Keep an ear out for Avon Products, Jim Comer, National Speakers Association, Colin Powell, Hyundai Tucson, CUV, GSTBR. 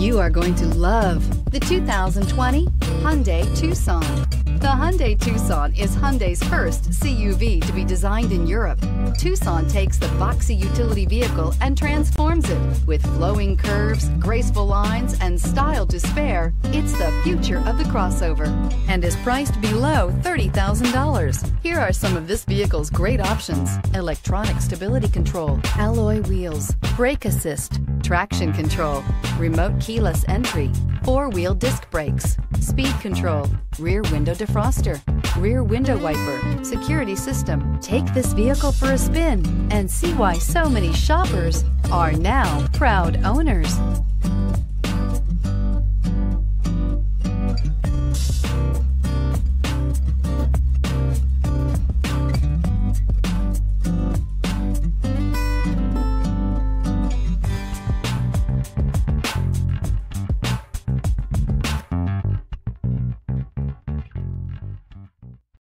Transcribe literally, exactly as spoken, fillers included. You are going to love the two thousand twenty Hyundai Tucson. The Hyundai Tucson is Hyundai's first C U V to be designed in Europe. Tucson takes the boxy utility vehicle and transforms it. With flowing curves, graceful lines, and style to spare, it's the future of the crossover and is priced below thirty thousand dollars. Here are some of this vehicle's great options: electronic stability control, alloy wheels, brake assist, traction control, remote keyless entry, four-wheel disc brakes, speed control, rear window defroster, rear window wiper, security system. Take this vehicle for a spin and see why so many shoppers are now proud owners.